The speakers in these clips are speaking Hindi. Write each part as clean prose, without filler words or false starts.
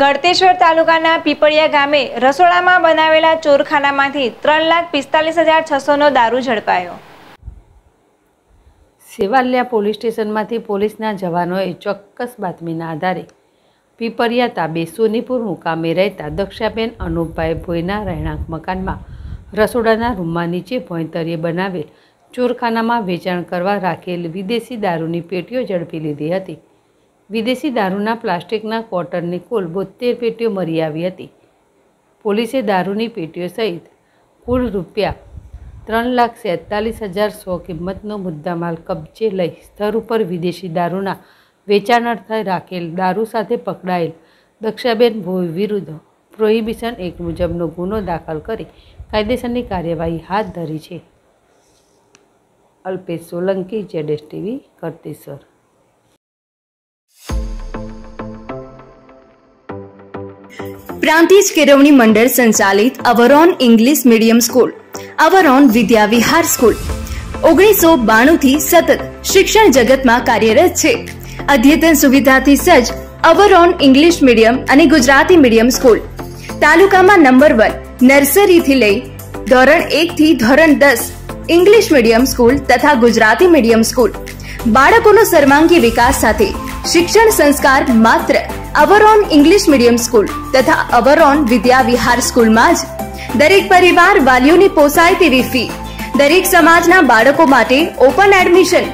ગળતેશ્વર તાલુકાના પીપળીયા ગામે રસોડામાં બનાવેલા ચોરખાનામાંથી 3,45,600નો દારૂ ઝડપાયો। સેવાલિયા પોલીસ સ્ટેશનમાંથી પોલીસના જવાનોએ ચોક્કસ બાતમીના આધારે પીપળીયા તાબે સોનીપુર મુકામે રહેતા દક્ષાબેન અનુપભાઈ ભોયના રહેણાંક મકાનમાં રસોડાના રૂમમાં નીચે ભોંયતરીએ બનાવેલ ચોરખાનામાં વેચાણ કરવા રાખેલ વિદેશી દારૂની પેટીઓ ઝડપી લીધી હતી। विदेशी दारूना प्लास्टिकना क्वॉर्टरनी कुल 72 पेटीओ मरी आवी हती। पोलीसे दारूनी पेटीओ सहित कुल रूपिया 3,47,100 किंमतनो मुद्दामाल कब्जे लई स्थळ पर विदेशी दारूना वेचाण अर्थे राखेल दारू साथे पकड़ायेल दक्षाबेन भोई विरुद्ध प्रोहिबिशन 1 मुजबनो गुनो दाखल करी कायदेसरनी कार्यवाही हाथ धरी छे। अल्पेश सोलंकी, ZSTV, गळतेश्वर। प्रांतिज केरवणी मंडल संचालित our own English medium school our own Vidya Vihar school 1992 थी सतत शिक्षण जगत में कार्यरत छे। अद्यतन सुविधा थी सज्ज अवरोन इंग्लिश मीडियम अने गुजराती मीडियम स्कूल तालुका में नंबर 1 नर्सरी थी लई धोरण 1 थी धोरण 10 इंग्लिश मीडियम स्कूल तथा गुजराती मीडियम स्कूल बाळकोनो सर्वांगी विकास साथे शिक्षण संस्कार मात्र अवरोन इंग्लिश मीडियम स्कूल तथा अवरोन विद्या विहार स्कूल में ज दरेक परिवार वालीओनी पोसाय तेवी फी दरेक समाजना बाळको माटे ओपन एडमिशन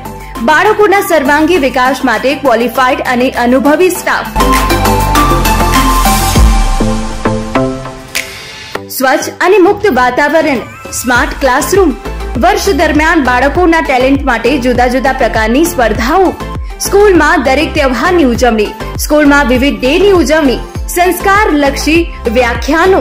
बाळकोना सर्वांगी विकास माटे क्वॉलिफाइड अने अनुभवी स्टाफ स्वच्छ अने मुक्त वातावरण स्मार्ट क्लासरूम वर्ष दरमियान बाळकोना टेलेंट माटे जुदा जुदा प्रकारनी स्पर्धाओं स्कूल में दरेक त्यौहार नी उजवणी स्कूल में विविध डे नी उजवणी संस्कार लक्षी व्याख्यानों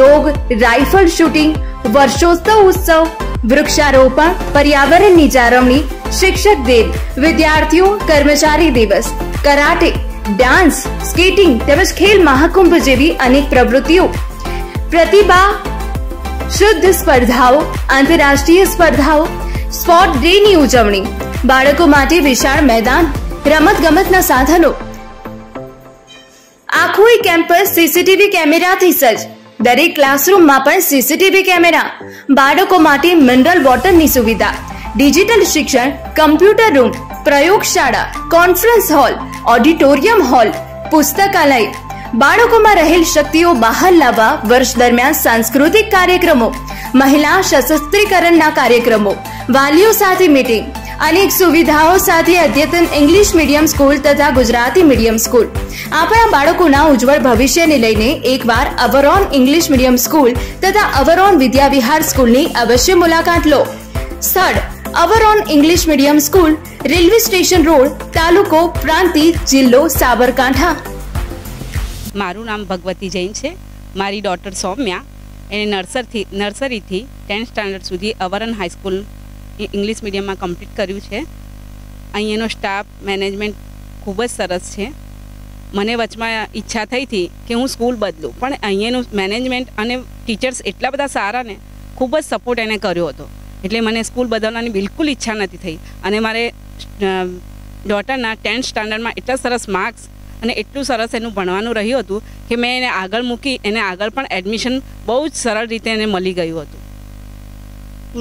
योग राइफल शूटिंग वर्षोत्सव उत्सव वृक्षारोपण पर्यावरण नी जाळवणी शिक्षक दिन विद्यार्थियों कर्मचारी दिवस कराटे डांस स्केटिंग तेमज खेल महाकुंभ जेवी अनेक प्रवृत्तिओ प्रतिभा शुद्ध स्पर्धाओं आंतरराष्ट्रीय स्पर्धाओं स्पोर्ट डे नी उजवणी बाळको माटे विशाल मैदान रमत गमतना साधनों आखो कैम्पस सीसीटीवी कैमेरा थी सज्ज दरेक क्लासरूम में पण सीसीटीवी कैमेरा बाळको माटे मिनरल वॉटर नी सुविधा डिजिटल शिक्षण कम्प्यूटर रूम प्रयोगशाला कॉन्फ्रेंस हॉल ऑडिटोरियम हॉल पुस्तकालय बाळको में रहेल शक्तिओ बहार लावा वर्ष दरमियान सांस्कृतिक कार्यक्रमों महिला सशस्त्रीकरण ना कार्यक्रमों वालीओ साथे मीटिंग अनेक सुविधाओं साथे अद्यतन इंग्लिश मीडियम स्कूल तथा गुजराती मीडियम स्कूल आपणा बाळकोना उज्जवल भविष्य ने लईने एक बार अवरोन इंग्लिश मीडियम स्कूल तथा अवरोन विद्या विहार स्कूल नी अवश्य मुलाकात लो। स्थळ our own English medium school railway station road तालुको प्रांति जिल्लो साबरकांठा। मारू नाम भगवती जैन है। मारी डॉटर सौम्या एने नर्सरी थी 10th स्टैंडर्ड सुधी अवरोन हाईस्कूल इंग्लिश मीडियम में कम्प्लीट करूँ है। अहींनो स्टाफ मैनेजमेंट खूबज सरस है। मने वच में इच्छा थी कि हूँ स्कूल बदलूँ पण अहींनु मैनेजमेंट अने टीचर्स एटला बधा सारा ने खूबज सपोर्ट एने कर्यो हतो एटले मने स्कूल बदलवानी बिल्कुल इच्छा नती थी। अने मारे डॉटरना 10th स्टैंडर्ड में एटला सरस मार्क्स અને એટલું સરસ એનું ભણવાનું રહ્યું હતું કે મેં એને આગળ મૂકી એને આગળ પણ એડમિશન બહુ જ સરળ રીતે એને મળી ગયું હતું।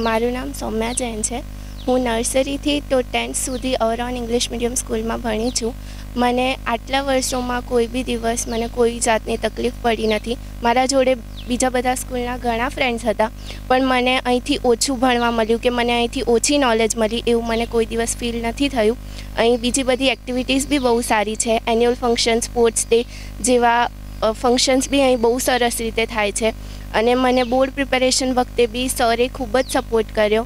મારું નામ સૌમ્યા જૈન છે। હું નર્સરીથી તો 10th સુધી અવરોન ઇંગ્લિશ મીડિયમ સ્કૂલમાં ભણી છું। મને આટલા વર્ષોમાં કોઈ બી દિવસ મને કોઈ જાતની તકલીફ પડી નથી। મારા જોડે બીજા બધા સ્કૂલના ઘણા ફ્રેન્ડ્સ હતા પણ મને અહીંથી ઓછું ભણવા મળ્યું કે મને અહીંથી ઓછી નોલેજ મળી એવું મને કોઈ દિવસ ફીલ નથી થયું। અહીં બીજી બધી એક્ટિવિટીઝ બી બહુ સારી છે। એન્યુઅલ ફંક્શન સ્પોર્ટ્સ ડે જેવા ફંક્શન્સ બી અહીં બહુ સરસ રીતે થાય છે અને મને બોર્ડ પ્રિપેરેશન વખતે બી સરે ખૂબ જ સપોર્ટ કર્યો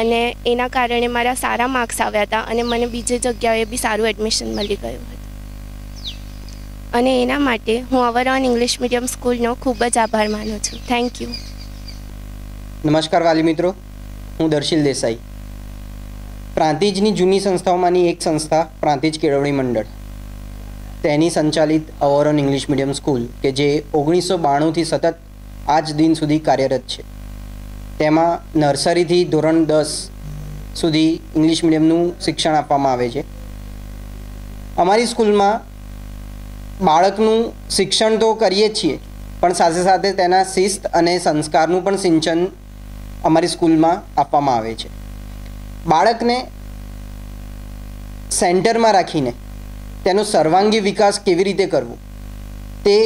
અને એના કારણે મારા સારા માર્ક્સ આવ્યા હતા અને મને બીજી જગ્યાએ બી સારું એડમિશન મળી ગયું હતું અને એના માટે હું અવરોન ઇંગ્લિશ મીડિયમ સ્કૂલનો ખૂબ જ આભાર માનું છું। Thank you. નમસ્કાર વાલી મિત્રો, હું દર્શિલ દેસાઈ। प्रांतिजनी जूनी संस्थाओमांनी एक संस्था प्रांतिज केळवणी मंडळ तेनी संचालित अवरोन इंग्लिश मीडियम स्कूल के जे 1992 थी सतत आज दिन सुधी कार्यरत है। तेमा नर्सरी थी धोरण 10 सुधी इंग्लिश मीडियमनु शिक्षण आपवामां आवे छे। अमारी स्कूल में બાળકનું શિક્ષણ તો કરીએ છીએ પણ સાથે સાથે તેના શિસ્ત અને સંસ્કારનું પણ સિંચન અમારી સ્કૂલમાં આપવામાં આવે છે। બાળકને સેન્ટરમાં રાખીને તેનો સર્વાંગી વિકાસ કેવી રીતે કરવો તે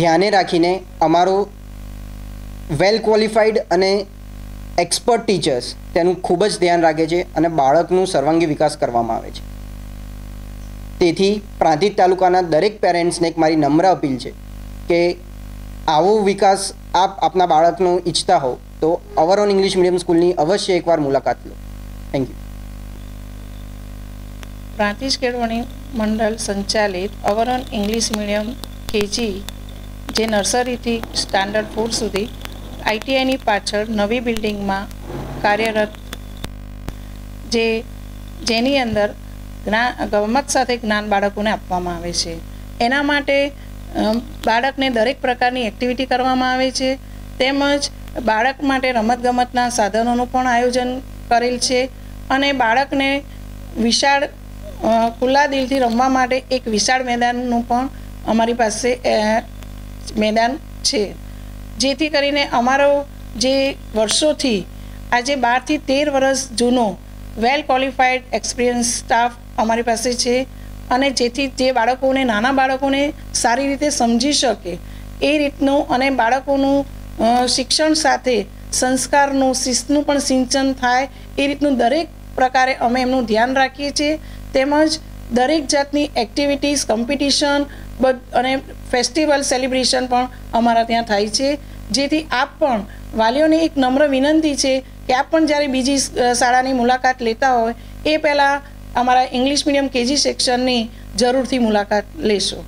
ધ્યાને રાખીને અમારો વેલ ક્વોલિફાઈડ અને एक्सपर्ट टीचर्स તેનું ખૂબ જ ધ્યાન રાખે છે અને બાળકનું સર્વાંગી વિકાસ કરવામાં આવે છે। તેથી પ્રાંતિજ તાલુકાના દરેક પેરેન્ટ્સને એક મારી નમ્ર અપીલ છે કે આવો વિકાસ આપ આપના બાળકનો ઈચ્છતા હો તો અવર ઓન ઇંગ્લિશ મીડિયમ સ્કૂલની અવશ્ય એકવાર મુલાકાત લો। Thank you. પ્રાંતિજ કેળવણી મંડળ સંચાલિત our own English medium KG જે નર્સરીથી સ્ટાન્ડર્ડ 4 સુધી आईटीआईनी पाछळ नवी बिल्डिंग में कार्यरत जेनी अंदर गम्मत साथे ज्ञान बाळकोने आपवामां आवे छे। एना माटे बाळकने दरेक प्रकारनी एक्टिविटी करवामां आवे छे तेमज बाळक माटे रमतगमतना साधनोनुं पण आयोजन करेल छे अने बाळकने विशाळ खुला दिलथी रमवा माटे एक विशाळ मैदाननुं पण अमारी पासे मैदान छे। जेथी करीने अमारो जे वर्षोथी आजे 12 થી 13 वर्ष जूनो वेल क्वॉलिफाइड एक्सपीरियंस स्टाफ अमारी पासे छे अने जेथी जे बाळकोने नाना बाळकोने सारी रीते समझी शके ए रीतनो अने बाळकोनुं शिक्षण साथे संस्कारनुं शिस्तनुं पण सिंचन थाय ए रीतनुं दरेक प्रकारे अमे एमनुं ध्यान राखीए छीए तेमज दरेक जातनी एक्टिविटीज कॉम्पिटिशन अने फेस्टिवल सेलिब्रेशन पण अमारा त्यां थाय छे। जेथी आप पण वालीओने एक नम्र विनंती छे के आप पण ज्यारे बीजी शाळानी मुलाकात लेता होय ए पहेला अमारा इंग्लिश मीडियम केजी सेक्शननी जरूरथी मुलाकात लेशो।